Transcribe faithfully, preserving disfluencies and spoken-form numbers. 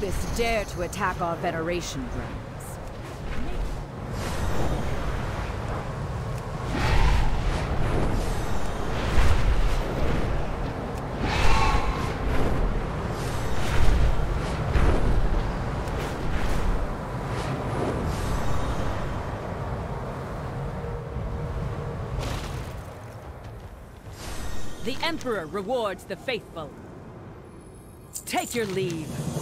Anubis dare to attack our veneration ground. The Emperor rewards the faithful. Take your leave.